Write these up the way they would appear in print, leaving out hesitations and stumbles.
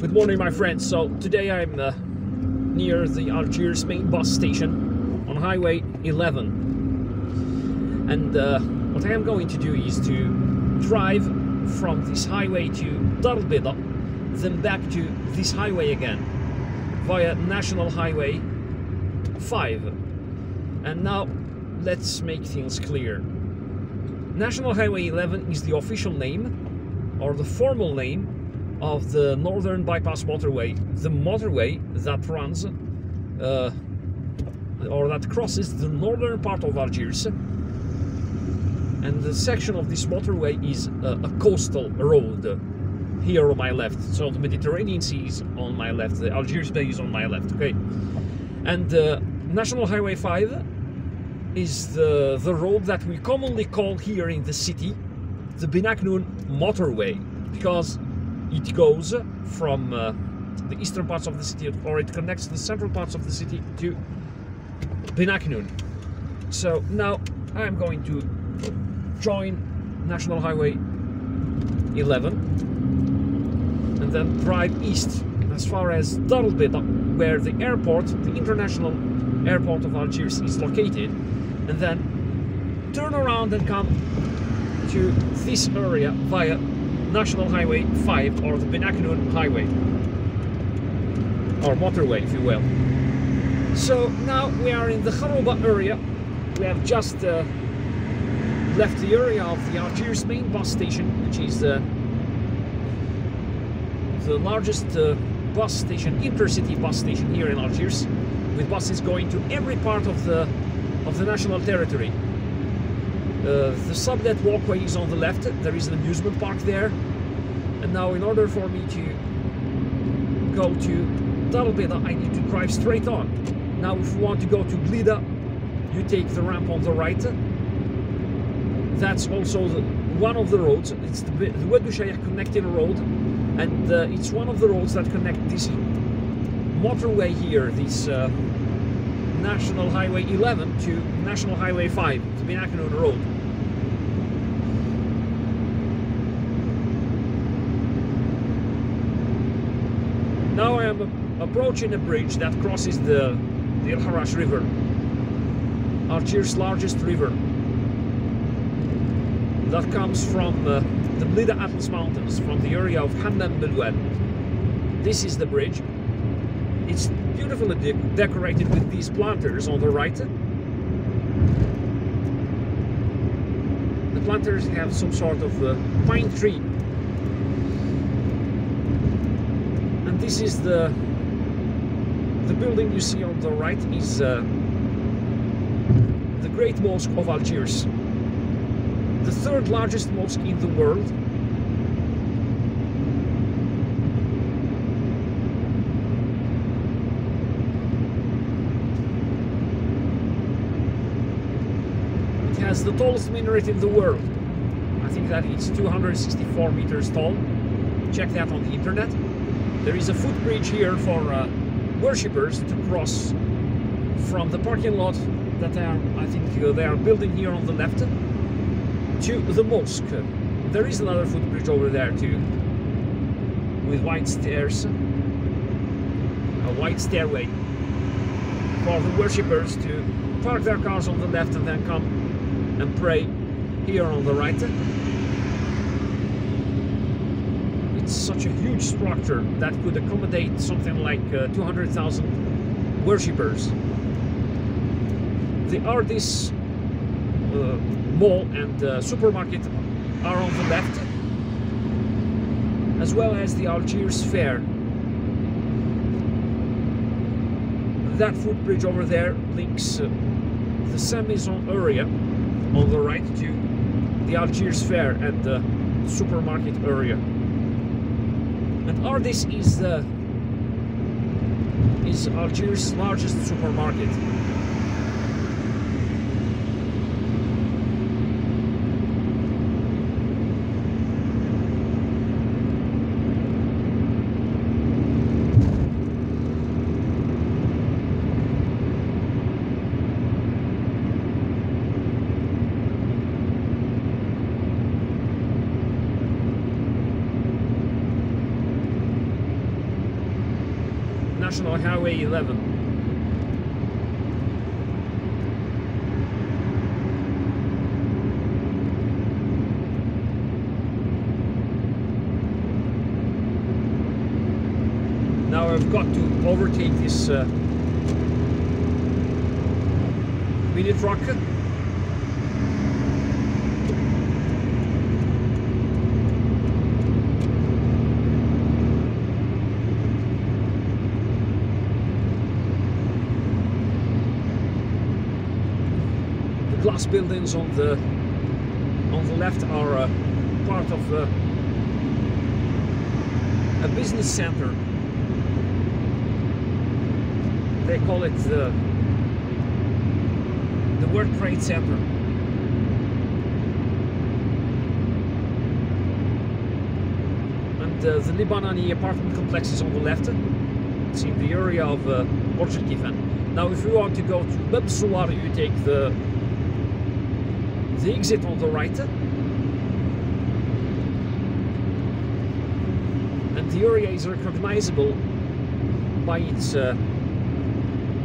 Good morning, my friends. So today I'm near the Algiers main bus station on Highway 11, and what I am going to do is to drive from this highway to Dar El Beida, then back to this highway again via National Highway 5. And now let's make things clear. National Highway 11 is the official name or the formal name of the Northern Bypass Motorway, the motorway that runs or that crosses the northern part of Algiers, and the section of this motorway is a coastal road here on my left. So the Mediterranean Sea is on my left, the Algiers Bay is on my left, okay? And National Highway 5 is the road that we commonly call here in the city the Ben Aknoun motorway, because it goes from the eastern parts of the city, or it connects the central parts of the city to Ben Aknoun. So now I'm going to join National Highway 11 and then drive east as far as Dar El Beida, where the airport, the international airport of Algiers, is located, and then turn around and come to this area via National Highway 5, or the Ben Aknoun Highway, or motorway if you will. So now we are in the Kharouba area. We have just left the area of the Algiers main bus station, which is the largest bus station, intercity bus station here in Algiers, with buses going to every part of the national territory. The sublet walkway is on the left. There is an amusement park there. And now, in order for me to go to Dar El Beida, I need to drive straight on. Now, if you want to go to Blida, you take the ramp on the right. That's also one of the roads. It's the Oued Ouchayah connecting road, and it's one of the roads that connect this motorway here, this National Highway 11, to National Highway 5, to Ben Aknoun Road. Now I am approaching a bridge that crosses the El Harrach River, Algiers' largest river, that comes from the Blida Atlas Mountains, from the area of Hammam Belouet. This is the bridge. It's beautifully decorated with these planters on the right. The planters have some sort of pine tree. And this is the building you see on the right is the Great Mosque of Algiers, the third largest mosque in the world. Has the tallest minaret in the world. I think that it's 264 meters tall. Check that on the internet. There is a footbridge here for worshippers to cross from the parking lot that they are building here on the left to the mosque. There is another footbridge over there too, with wide stairs, a wide stairway for the worshippers to park their cars on the left and then come and pray here on the right. It's such a huge structure that could accommodate something like 200,000 worshippers. The Ardis mall and supermarket are on the left, as well as the Algiers Fair. That footbridge over there links the Saint-Maison area on the right to the Algiers Fair and the supermarket area. And Ardis is Algiers' largest supermarket. National Highway 11. Now I've got to overtake this mini truck. The glass buildings on the left are part of a business center. They call it the World Trade Center. And the Libanani apartment complex is on the left. It's in the area of Bordj El Kiffan. Now if you want to go to Bab Ezzouar, you take the exit on the right. And the area is recognizable by its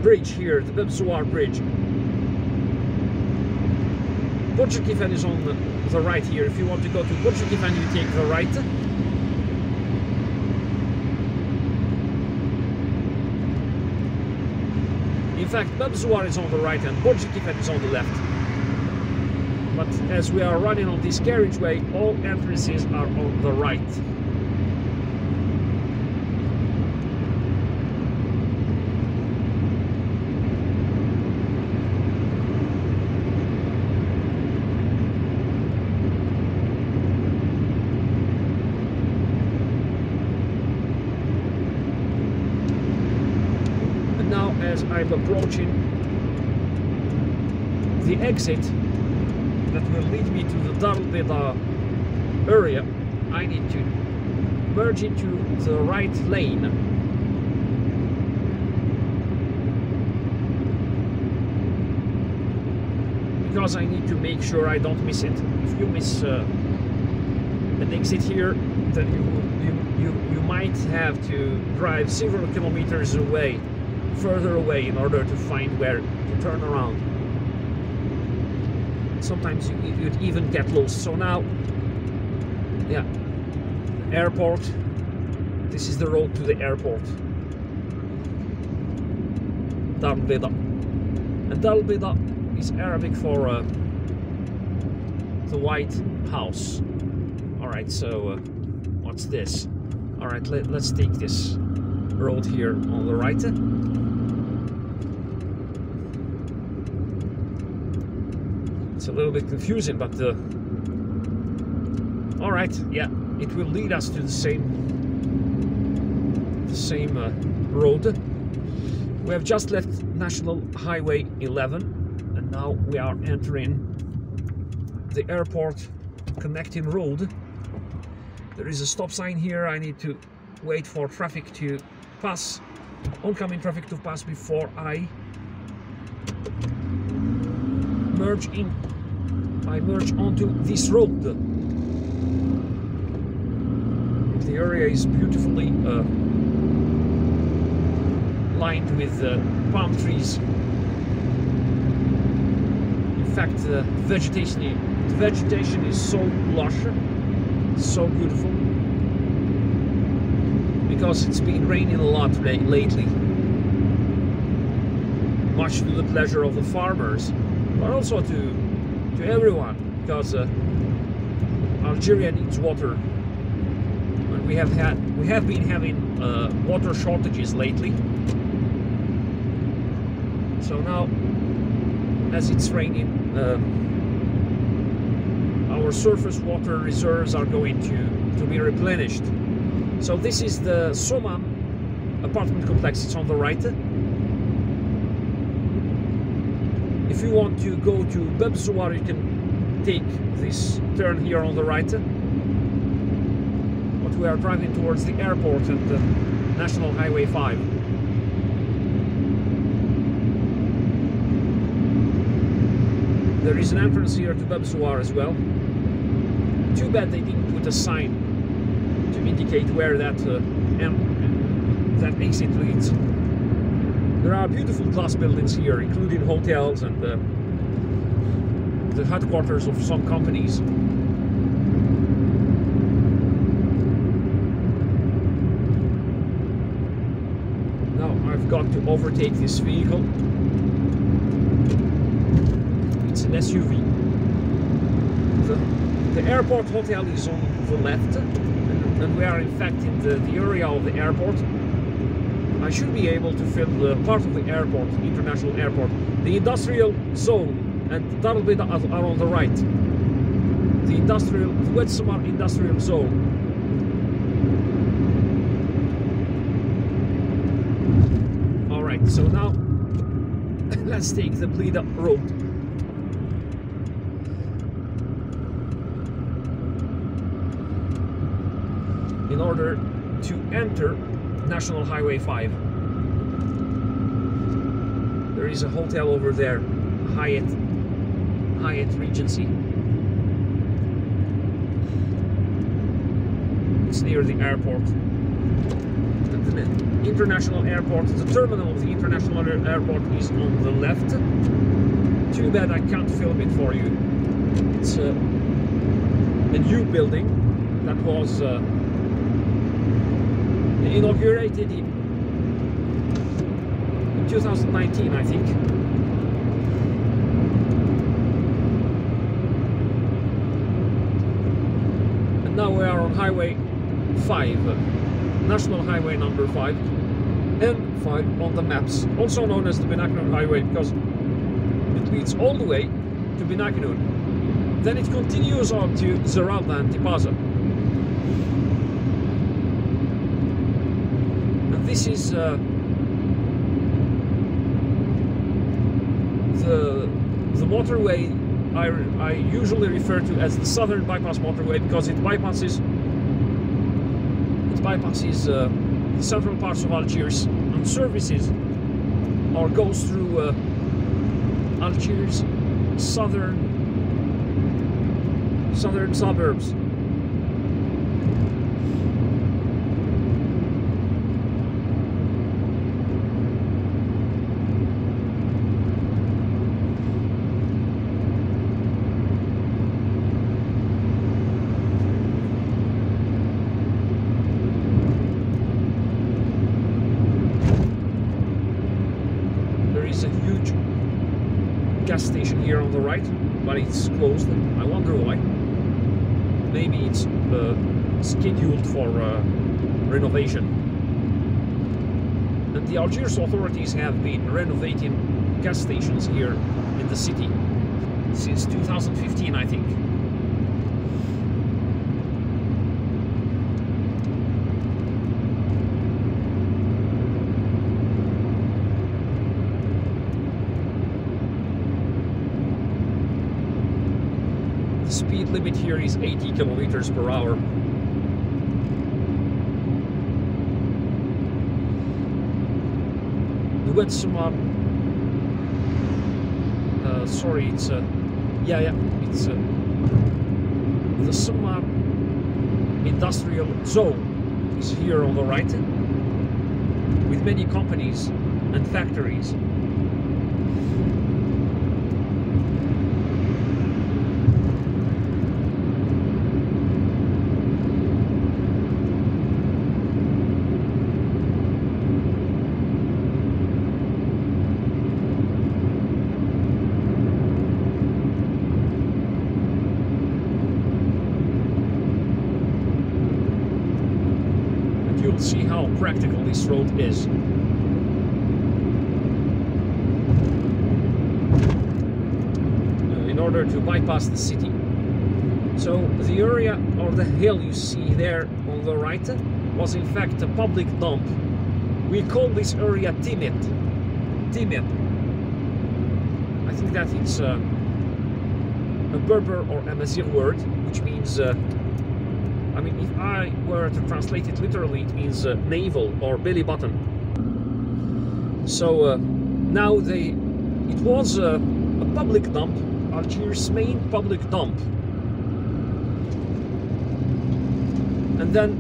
bridge here, the Bab Ezzouar bridge. Bordj El Kiffan is on the right here. If you want to go to Bordj El Kiffan, you take the right. In fact, Bab Ezzouar is on the right and Bordj El Kiffan is on the left. But as we are running on this carriageway, all entrances are on the right. I'm approaching the exit that will lead me to the Dar El Beida area. I need to merge into the right lane. Because I need to make sure I don't miss it. If you miss an exit here, then you might have to drive several kilometers away. Further away in order to find where to turn around. Sometimes you'd even get lost. So now, yeah, airport. This is the road to the airport. Dar El Beida. And Dar El Beida is Arabic for the White House. All right. So what's this? All right. Let's take this road here on the right. It's a little bit confusing, but all right, yeah, it will lead us to the same road. We have just left National Highway 11, and now we are entering the airport connecting road. There is a stop sign here. I need to wait for traffic to pass, oncoming traffic to pass before I merge in. I merge onto this road. The area is beautifully lined with palm trees. In fact, the vegetation is so lush, so beautiful, because it's been raining a lot lately. Much to the pleasure of the farmers, but also to everyone, because Algeria needs water, and we have been having water shortages lately. So now, as it's raining, our surface water reserves are going to be replenished. So this is the Soumam apartment complex. It's on the right. If you want to go to Bab Ezzouar, you can take this turn here on the right. But we are driving towards the airport and the National Highway 5. There is an entrance here to Bab Ezzouar as well. Too bad they didn't put a sign to indicate where that exit leads. There are beautiful glass buildings here, including hotels and the headquarters of some companies. Now I've got to overtake this vehicle. It's an SUV. The airport hotel is on the left, and we are in fact in the area of the airport. I should be able to film part of the airport, international airport. The industrial zone and Dar El Beida are on the right. The industrial, the Oued Smar industrial zone. All right, so now let's take the Blida road. In order to enter National Highway 5. There is a hotel over there, Hyatt Regency. It's near the airport, the international airport. The terminal of the international airport is on the left. Too bad I can't film it for you. It's a new building that was inaugurated in 2019, I think. And now we are on Highway 5, National Highway number 5, N5 on the maps, also known as the Ben Aknoun Highway because it leads all the way to Ben Aknoun. Then it continues on to Zeralda and Tipaza. This is the motorway I usually refer to as the Southern Bypass motorway because it bypasses the central parts of Algiers and services or goes through Algiers' southern suburbs. Station here on the right, but it's closed. I wonder why. Maybe it's scheduled for renovation. And the Algiers authorities have been renovating gas stations here in the city since 2015, I think. Speed limit here is 80 kilometers per hour. The Oued Smar, sorry, it's it's the Soumam industrial zone is here on the right, with many companies and factories. See how practical this road is. In order to bypass the city. So the area or the hill you see there on the right was in fact a public dump. We call this area Timet. I think that it's a Berber or Amazigh word, which means I mean, if I were to translate it literally, it means navel or belly button. So now it was a public dump, Algiers' main public dump. And then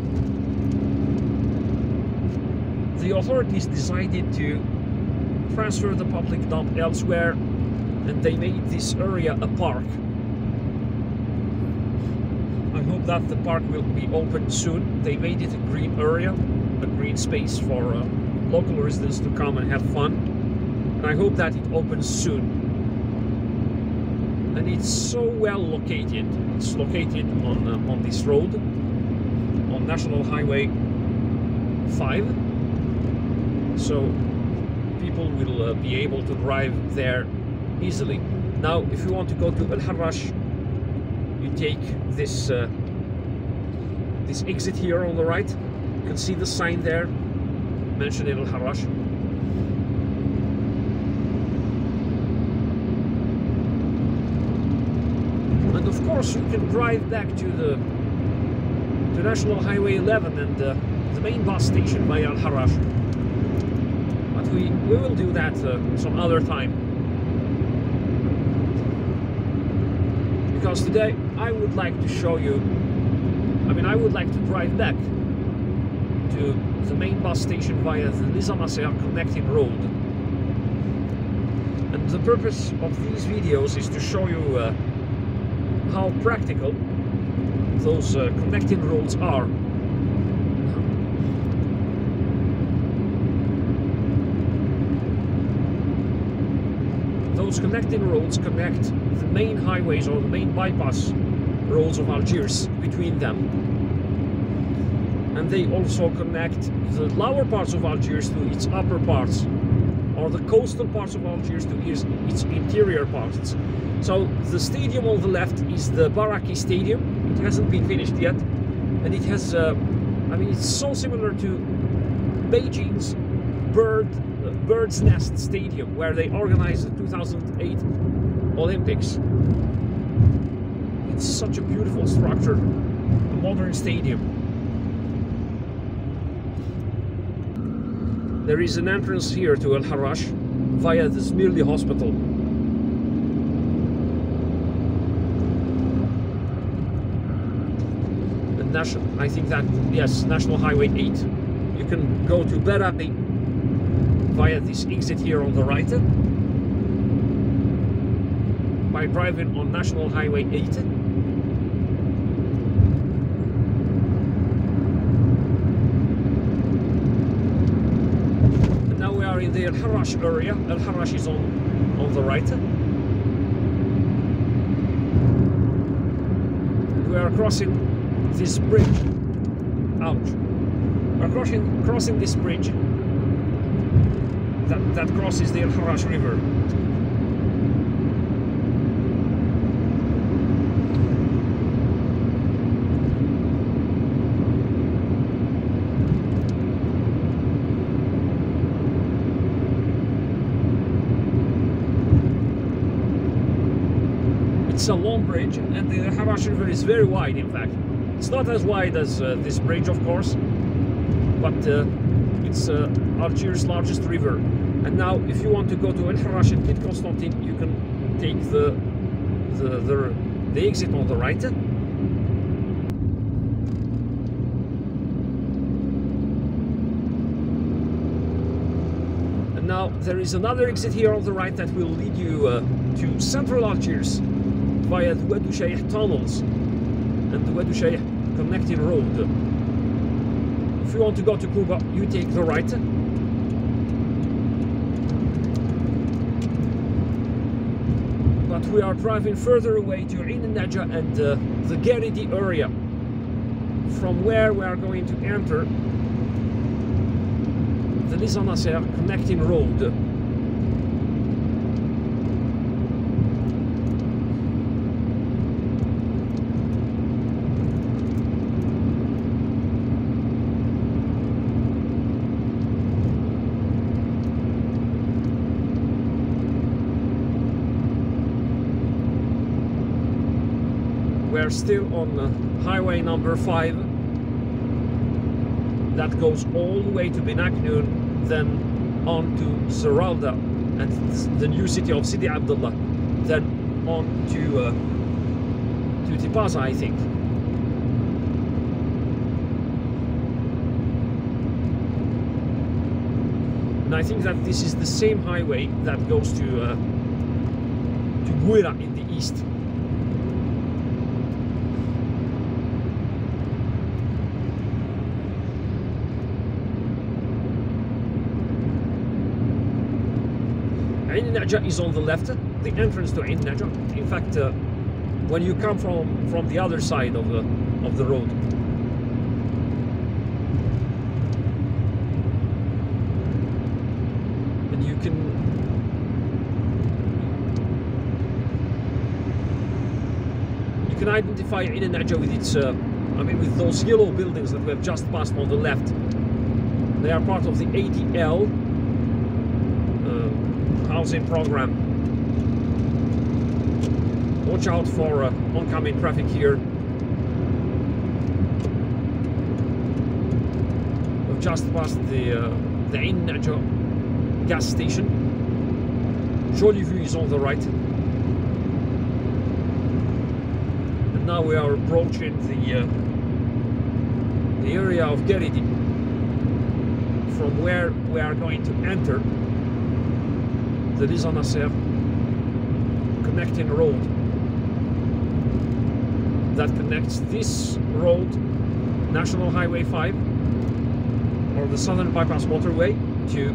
the authorities decided to transfer the public dump elsewhere, and they made this area a park. I hope that the park will be opened soon. They made it a green area, a green space for local residents to come and have fun, and I hope that it opens soon. And it's so well located. It's located on this road, on National Highway 5, so people will be able to drive there easily. Now, if you want to go to El Harrach, you take this this exit here on the right. You can see the sign there, mentioned El Harrach. And of course, you can drive back to the National Highway 11 and the main bus station by El Harrach. But we will do that some other time. Because today I would like to show you, I would like to drive back to the main bus station via the Les Anassers connecting road. And the purpose of these videos is to show you how practical those connecting roads are. Those connecting roads connect the main highways or the main bypass roads of Algiers between them. And they also connect the lower parts of Algiers to its upper parts, or the coastal parts of Algiers to its interior parts. So the stadium on the left is the Baraki Stadium. It hasn't been finished yet, and it has, it's so similar to Beijing's Bird's Nest Stadium, where they organized the 2008 Olympics. It's such a beautiful structure, a modern stadium. There is an entrance here to El Harrach via the Zmirli hospital. And National Highway 8. You can go to Berabi via this exit here on the right by driving on National Highway 8. In the El Harrach area. El Harrach is on the right. We are crossing this bridge. Ouch. We are crossing this bridge that crosses the El Harrach River. It's a long bridge, and the Harrach River is very wide. In fact, it's not as wide as this bridge, of course, but it's Algiers' largest river. And now, if you want to go to El Harrach and Kit-Constantine, you can take the exit on the right. And now there is another exit here on the right that will lead you to central Algiers via the Oued Ouchayah tunnels and the Oued Ouchayah connecting road. If you want to go to Kharouba, you take the right. But we are driving further away to Aïn Naâdja and the Garidi area, from where we are going to enter the Les Anassers connecting road. We're still on highway number 5 that goes all the way to Ben Aknoun, then on to Zeralda and the new city of Sidi Abdullah, then on to Tipaza, I think. And I think that this is the same highway that goes to Bourouiba in the east. Aïn Naâdja is on the left, the entrance to Aïn Naâdja. In fact, when you come from the other side of the road. And you can... you can identify Aïn Naâdja with its... with those yellow buildings that we have just passed on the left. They are part of the ADL housing program. Watch out for oncoming traffic here. We've just passed the Aïn Naâdja gas station. Joli Vue is on the right. And now we are approaching the area of Garidi, from where we are going to enter the Les Anassers connecting road that connects this road, National Highway 5, or the Southern Bypass Motorway, to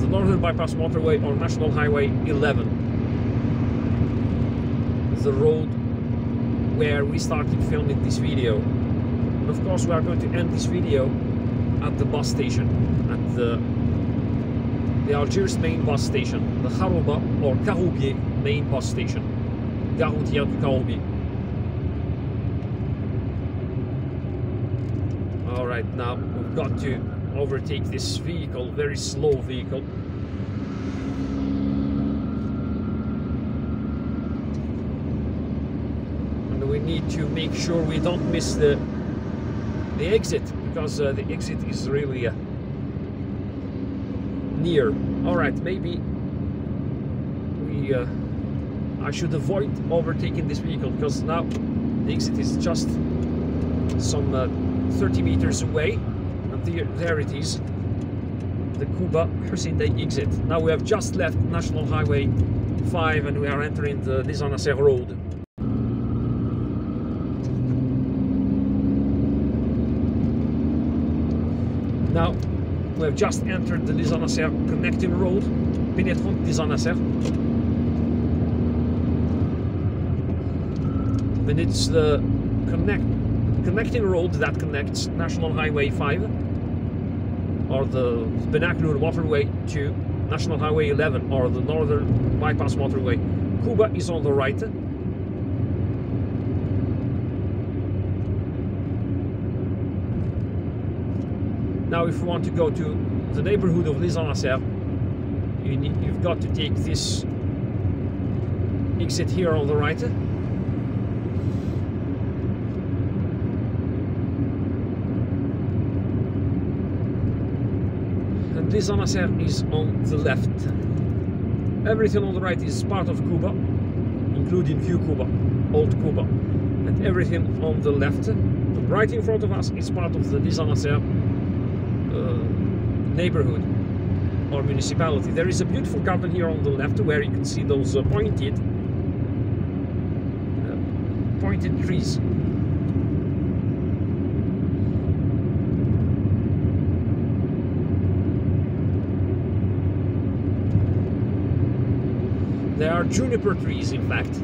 the Northern Bypass Motorway or National Highway 11, the road where we started filming this video. And of course we are going to end this video at the bus station, at the Algiers main bus station, the Kharouba or Kharoubi main bus station, Garoutière du Kharoubi. Alright, now we've got to overtake this vehicle, very slow vehicle. And we need to make sure we don't miss the exit, because the exit is really near. All right, maybe we I should avoid overtaking this vehicle, because now the exit is just some 30 meters away, and there it is, the Kuba Hussein Dey exit. Now we have just left National Highway 5 and we are entering the Les Anassers road. Now we have just entered the Les Anassers connecting road, Pénétrant Les Anassers. And it's the connecting road that connects National Highway 5, or the Ben Aknoun motorway, to National Highway 11, or the Northern Bypass motorway. Kuba is on the right. Now if you want to go to the neighborhood of Les Anassers, you've got to take this exit here on the right. And Les Anassers is on the left. Everything on the right is part of Kuba, including Vieux Kuba, Old Kuba. And everything on the left, right in front of us, is part of the Les Anassers neighborhood or municipality. There is a beautiful garden here on the left where you can see those pointed trees. There are juniper trees, in fact,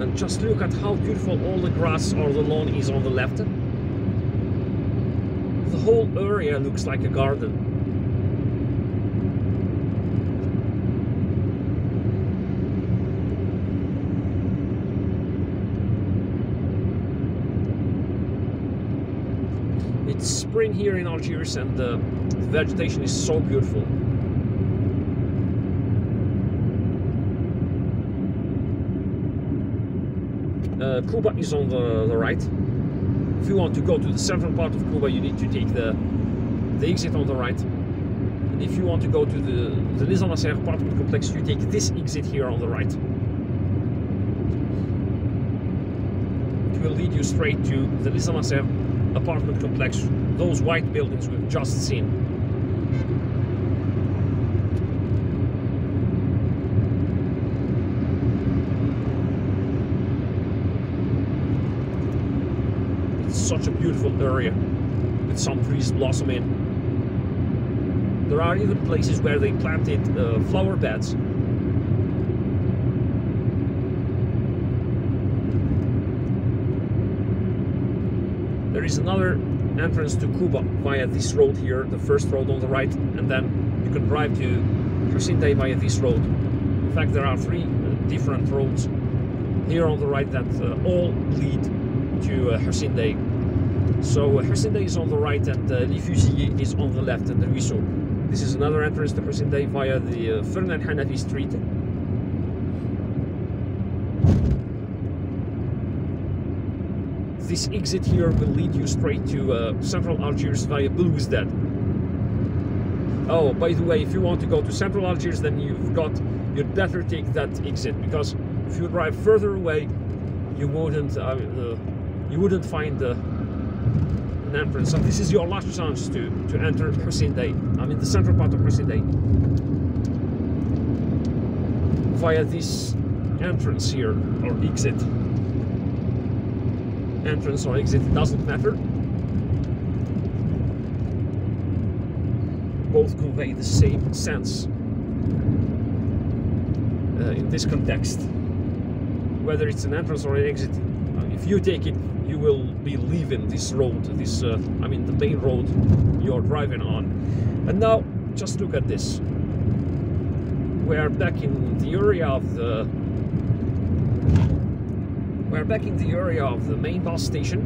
and just look at how beautiful all the grass or the lawn is on the left. The whole area looks like a garden. It's spring here in Algiers and the vegetation is so beautiful. Kuba is on the right. If you want to go to the central part of Kuba, you need to take the exit on the right. And if you want to go to the Les Anassers apartment complex, you take this exit here on the right. It will lead you straight to the Les Anassers apartment complex, those white buildings we've just seen. It's such a beautiful area with some trees blossoming. There are even places where they planted flower beds. There is another entrance to Cuba via this road here, the first road on the right, and then you can drive to Hussein Dey via this road. In fact, there are three different roads here on the right that all lead to Hussein Dey. So Hussein Dey is on the right and Les Fusillés is on the left and the Ruisseau. This is another entrance to Hussein Dey via the Fernan Hanafi Street. This exit here will lead you straight to Central Algiers via Belouizdad. Oh, by the way, if you want to go to Central Algiers, then you'd better take that exit, because if you drive further away, you wouldn't find an entrance. And this is your last chance to enter Hussein Dey. I mean, the central part of Hussein Dey, via this entrance here, or exit. Entrance or exit, it doesn't matter. Both convey the same sense in this context. Whether it's an entrance or an exit, if you take it, you will be leaving this road, the main road you're driving on. And now, just look at this. We're back in the area of the main bus station,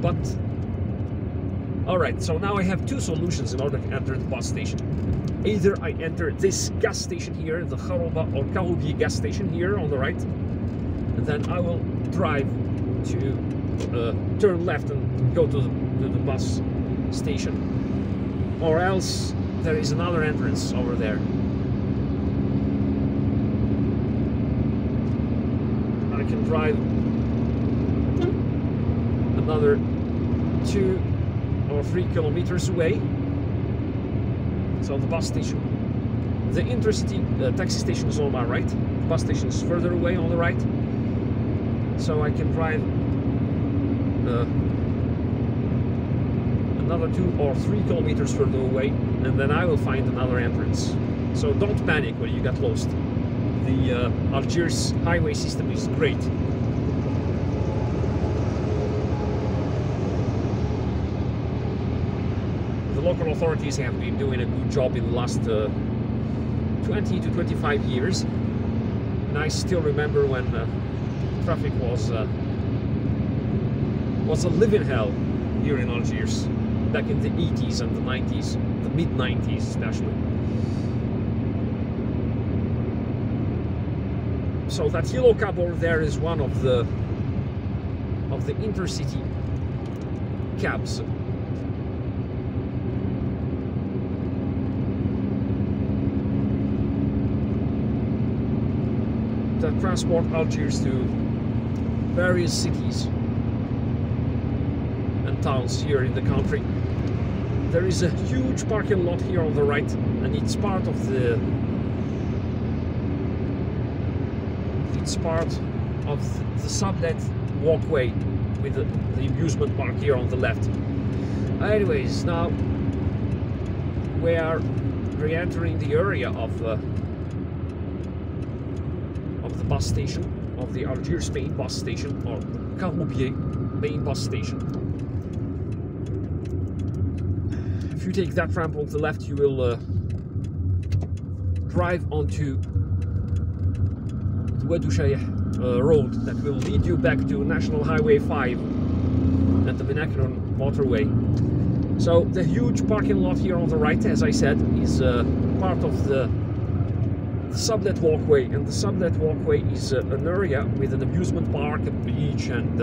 but alright, so now I have two solutions in order to enter the bus station. Either I enter this gas station here, the Kharouba or Kharoubi gas station here on the right, and then I will drive to turn left and go to the bus station, or else there is another entrance over there. I can drive another 2 or 3 kilometers away. So the bus station, the intercity taxi station is on my right, the bus station is further away on the right, so I can drive another 2 or 3 kilometers further away, and then I will find another entrance. So don't panic when you get lost. The Algiers highway system is great. The local authorities have been doing a good job in the last 20 to 25 years. And I still remember when traffic was a living hell here in Algiers back in the 80s and the 90s, the mid 90s especially. So that yellow cab over there is one of the intercity cabs. That transport Algiers to various cities and towns here in the country. There is a huge parking lot here on the right, and it's part of the sublet walkway with the amusement park here on the left. Anyways, now we are re-entering the area of the bus station, of the Algiers main bus station, or Kharoubieh main bus station. If you take that ramp on the left, you will drive onto Oued Ouchayah road that will lead you back to National Highway 5 and the Ben Aknoun motorway. So the huge parking lot here on the right, as I said, is part of the sublet walkway, and the sublet walkway is an area with an amusement park, a beach, and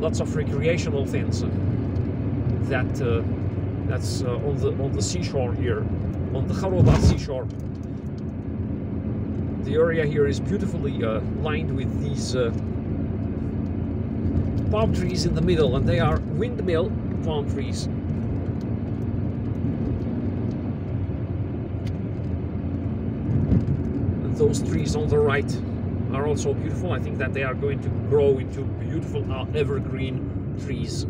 lots of recreational things that's on the seashore here, on the Kharouba seashore. The area here is beautifully lined with these palm trees in the middle, and they are windmill palm trees. And those trees on the right are also beautiful. I think that they are going to grow into beautiful evergreen trees.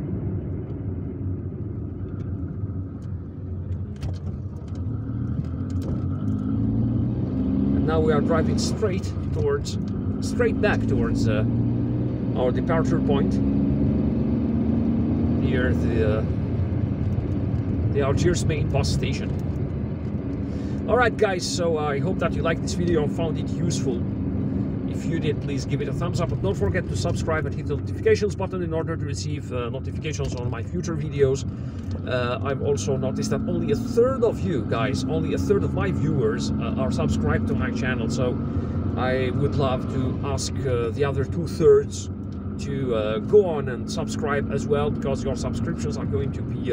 And now we are driving straight back towards our departure point. Near the Algiers main bus station. Alright guys, so I hope that you liked this video and found it useful. If you did, please give it a thumbs up, but don't forget to subscribe and hit the notifications button in order to receive notifications on my future videos. I've also noticed that only a third of you guys, only a third of my viewers are subscribed to my channel, so I would love to ask the other two-thirds to go on and subscribe as well, because your subscriptions are going to be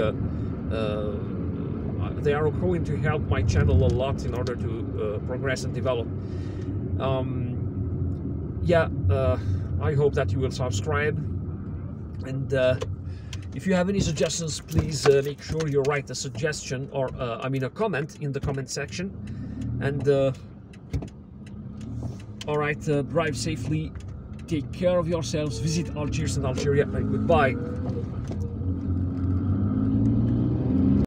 they are going to help my channel a lot in order to progress and develop. I hope that you will subscribe, and if you have any suggestions, please make sure you write a suggestion or a comment in the comment section. And alright, drive safely, take care of yourselves, visit Algiers and Algeria, and goodbye.